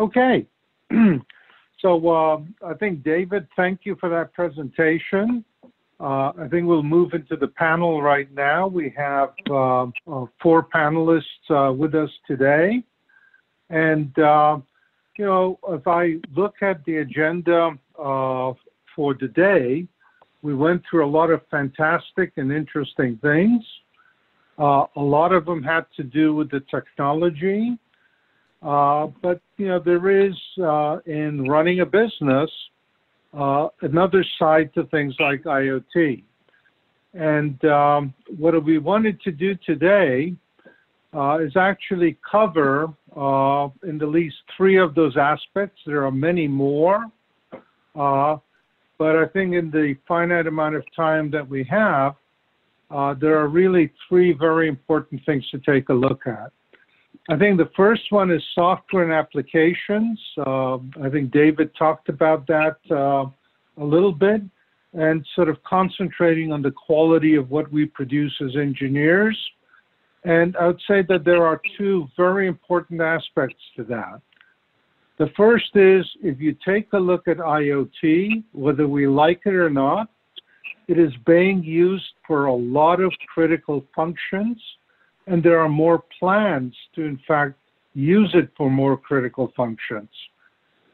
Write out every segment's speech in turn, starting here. Okay. So I think, David, thank you for that presentation. I think we'll move into the panel right now. We have four panelists with us today. And, you know, if I look at the agenda for today, we went through a lot of fantastic and interesting things. A lot of them had to do with the technology. But, you know, there is, in running a business, another side to things like IoT. And what we wanted to do today is actually cover in the least three of those aspects. There are many more, but I think in the finite amount of time that we have, there are really three very important things to take a look at. I think the first one is software and applications. I think David talked about that a little bit, and sort of concentrating on the quality of what we produce as engineers. And I would say that there are two very important aspects to that. The first is, if you take a look at IoT, whether we like it or not, it is being used for a lot of critical functions. And there are more plans to, in fact, use it for more critical functions.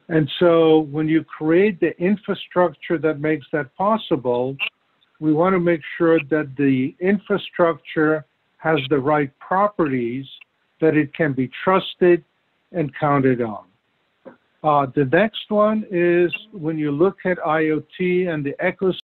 And so when you create the infrastructure that makes that possible, we want to make sure that the infrastructure has the right properties, that it can be trusted and counted on. The next one is, when you look at IoT and the ecosystem,